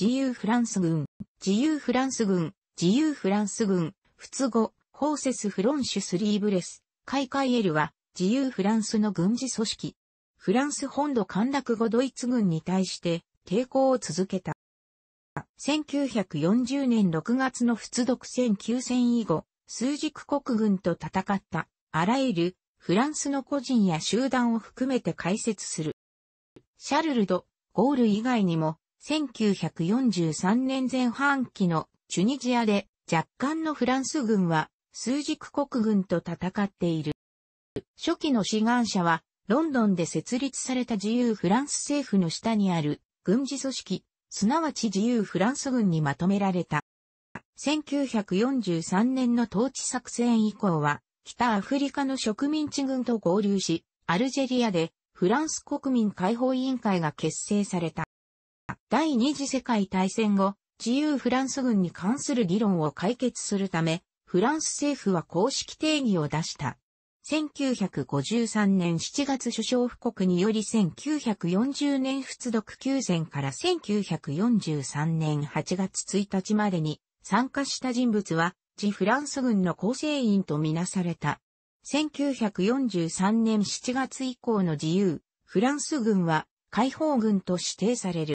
自由フランス軍、自由フランス軍、自由フランス軍、仏語、Forces Françaises Libres、FFLは、自由フランスの軍事組織。フランス本土陥落後ドイツ軍に対して、抵抗を続けた。1940年6月の仏独占休戦以後、枢軸国軍と戦った、あらゆる、フランスの個人や集団を含めて解説する。シャルル・ド・ゴール以外にも、1943年前半期のチュニジアで若干のフランス軍は枢軸国軍と戦っている。初期の志願者はロンドンで設立された自由フランス政府の下にある軍事組織、すなわち自由フランス軍にまとめられた。1943年の統治作戦以降は北アフリカの植民地軍と合流し、アルジェリアでフランス国民解放委員会が結成された。第二次世界大戦後、自由フランス軍に関する議論を解決するため、フランス政府は公式定義を出した。1953年7月首相布告により1940年仏独休戦から1943年8月1日までに参加した人物は、自フランス軍の構成員とみなされた。1943年7月以降の自由、フランス軍は解放軍と指定される。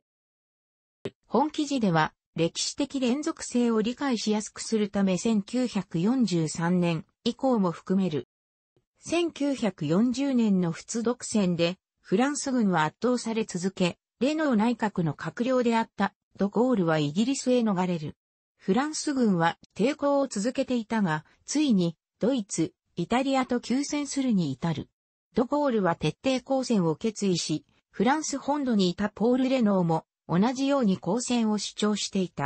本記事では、歴史的連続性を理解しやすくするため1943年以降も含める。1940年の仏独占で、フランス軍は圧倒され続け、レノー内閣の閣僚であった、ド・ゴールはイギリスへ逃れる。フランス軍は抵抗を続けていたが、ついに、ドイツ、イタリアと休戦するに至る。ド・ゴールは徹底抗戦を決意し、フランス本土にいたポール・レノーも、同じように抗戦を主張していた。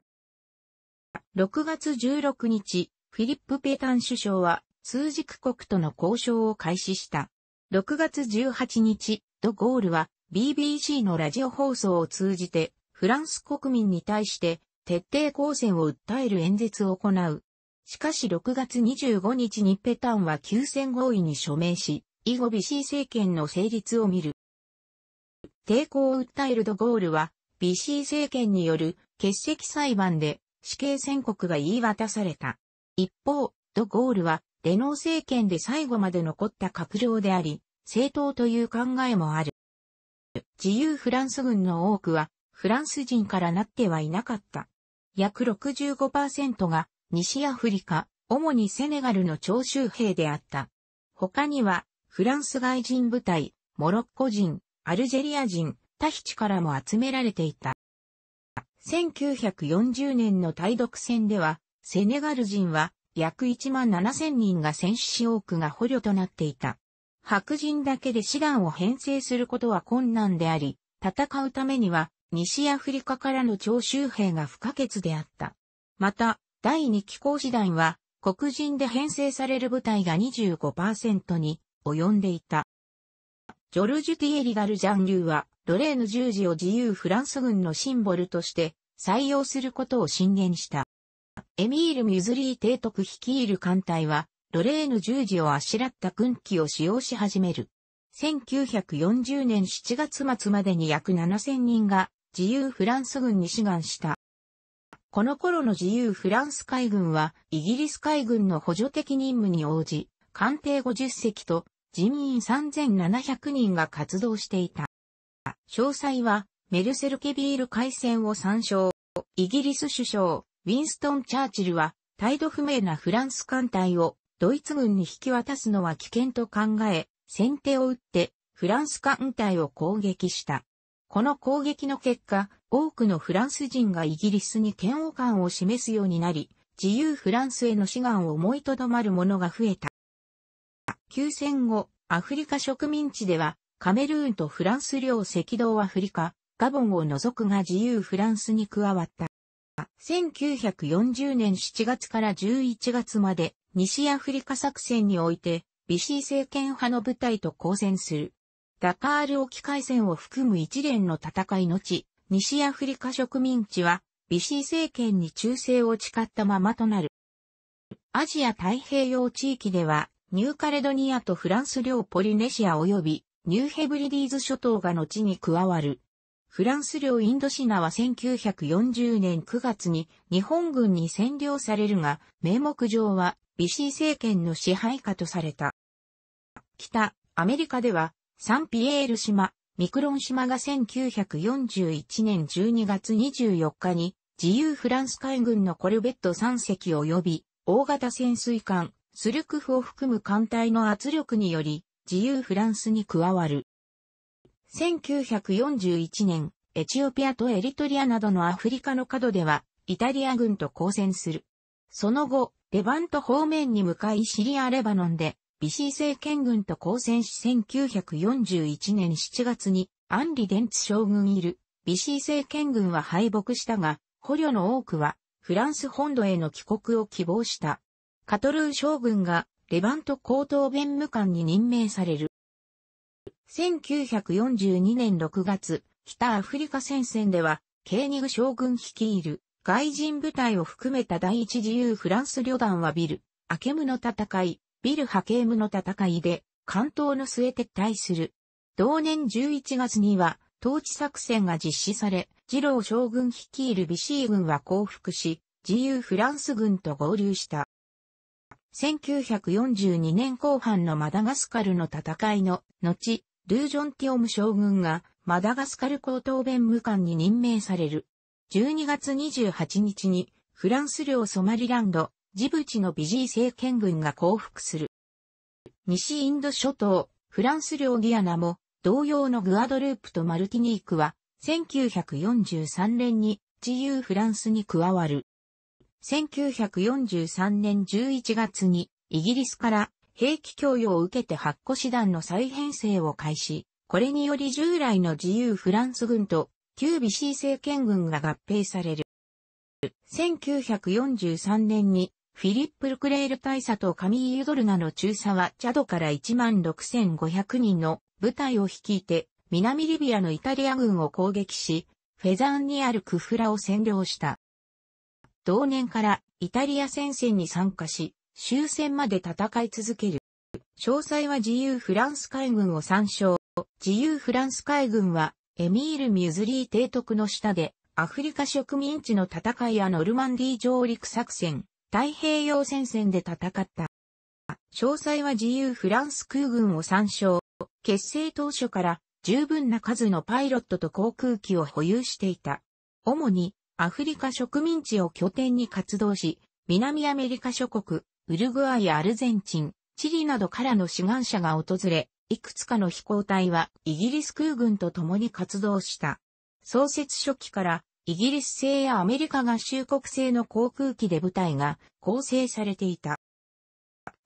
6月16日、フィリップ・ペタン首相は、枢軸国との交渉を開始した。6月18日、ド・ゴールは、BBC のラジオ放送を通じて、フランス国民に対して、徹底抗戦を訴える演説を行う。しかし6月25日にペタンは休戦合意に署名し、以後ビシー政権の成立を見る。抵抗を訴えるド・ゴールは、ビシー政権による欠席裁判で死刑宣告が言い渡された。一方、ド・ゴールはレノー政権で最後まで残った閣僚であり、正当という考えもある。自由フランス軍の多くはフランス人からなってはいなかった。約 65% が西アフリカ、主にセネガルの徴集兵であった。他にはフランス外人部隊、モロッコ人、アルジェリア人、タヒチからも集められていた。1940年の対独戦では、セネガル人は約17000人が戦死し多くが捕虜となっていた。白人だけで師団を編成することは困難であり、戦うためには西アフリカからの徴集兵が不可欠であった。また、第2機構師団は黒人で編成される部隊が 25% に及んでいた。ジョルジュ・ティエリ・ガルジャン・リューは、ロレーヌ十字を自由フランス軍のシンボルとして採用することを進言した。エミール・ミュズリー提督率いる艦隊は、ロレーヌ十字をあしらった軍旗を使用し始める。1940年7月末までに約7000人が自由フランス軍に志願した。この頃の自由フランス海軍は、イギリス海軍の補助的任務に応じ、艦艇50隻と人員3700人が活動していた。詳細は、メルセルケビール海戦を参照。イギリス首相、ウィンストン・チャーチルは、態度不明なフランス艦隊をドイツ軍に引き渡すのは危険と考え、先手を打って、フランス艦隊を攻撃した。この攻撃の結果、多くのフランス人がイギリスに嫌悪感を示すようになり、自由フランスへの志願を思いとどまる者が増えた。休戦後、アフリカ植民地では、カメルーンとフランス領赤道アフリカ、ガボンを除くが自由フランスに加わった。1940年7月から11月まで西アフリカ作戦においてビシー政権派の部隊と交戦する。ダカール沖海戦を含む一連の戦いのち、西アフリカ植民地はビシー政権に忠誠を誓ったままとなる。アジア太平洋地域ではニューカレドニアとフランス領ポリネシア及びニューヘブリディーズ諸島が後に加わる。フランス領インドシナは1940年9月に日本軍に占領されるが、名目上はビシー政権の支配下とされた。北アメリカではサンピエール島、ミクロン島が1941年12月24日に自由フランス海軍のコルベット3隻及び大型潜水艦スルクフを含む艦隊の圧力により自由フランスに加わる。1941年、エチオピアとエリトリアなどのアフリカの角では、イタリア軍と交戦する。その後、レバント方面に向かいシリア・レバノンで、ビシー政権軍と交戦し1941年7月に、アンリ・デンツ将軍いる、ビシー政権軍は敗北したが、捕虜の多くは、フランス本土への帰国を希望した。カトルー将軍が、レバント高等弁務官に任命される。1942年6月、北アフリカ戦線では、ケーニグ将軍率いる外人部隊を含めた第一自由フランス旅団はビル・アケムの戦い、ビル・ハケームの戦いで、関東の末撤退する。同年11月には、統治作戦が実施され、ジロー将軍率いるビシー軍は降伏し、自由フランス軍と合流した。1942年後半のマダガスカルの戦いの後、ルージョン・ティオム将軍がマダガスカル高等弁務官に任命される。12月28日にフランス領ソマリランド、ジブチのビジー政権軍が降伏する。西インド諸島、フランス領ギアナも同様のグアドループとマルティニークは1943年に自由フランスに加わる。1943年11月にイギリスから兵器供与を受けて8個師団の再編成を開始、これにより従来の自由フランス軍と旧ビシー政権軍が合併される。1943年にフィリップ・ルクレール大佐とカミーユ・ドルナの中佐はチャドから 16,500 人の部隊を率いて南リビアのイタリア軍を攻撃し、フェザンにあるクフラを占領した。同年からイタリア戦線に参加し、終戦まで戦い続ける。詳細は自由フランス海軍を参照。自由フランス海軍は、エミール・ミュズリー提督の下で、アフリカ植民地の戦いやノルマンディー上陸作戦、太平洋戦線で戦った。詳細は自由フランス空軍を参照。結成当初から、十分な数のパイロットと航空機を保有していた。主に、アフリカ植民地を拠点に活動し、南アメリカ諸国、ウルグアイやアルゼンチン、チリなどからの志願者が訪れ、いくつかの飛行隊はイギリス空軍と共に活動した。創設初期からイギリス製やアメリカ合衆国製の航空機で部隊が構成されていた。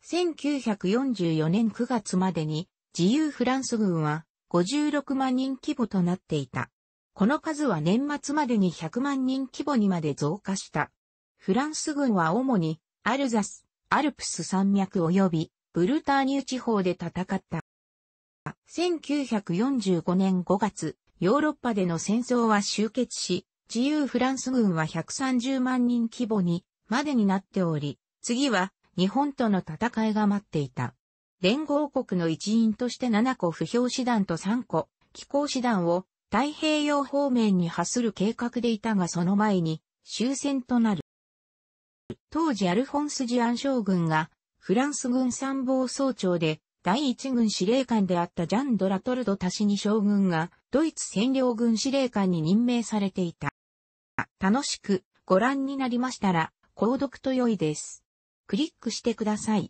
1944年9月までに自由フランス軍は56万人規模となっていた。この数は年末までに100万人規模にまで増加した。フランス軍は主にアルザス、アルプス山脈及びブルターニュ地方で戦った。1945年5月、ヨーロッパでの戦争は終結し、自由フランス軍は130万人規模にまでになっており、次は日本との戦いが待っていた。連合国の一員として7個歩兵師団と3個騎行師団を太平洋方面に派する計画でいたがその前に終戦となる。当時アルフォンス・ジュアン将軍がフランス軍参謀総長で第一軍司令官であったジャン・ド・ラトルド・タシニ将軍がドイツ占領軍司令官に任命されていた。楽しくご覧になりましたら購読と良いです。クリックしてください。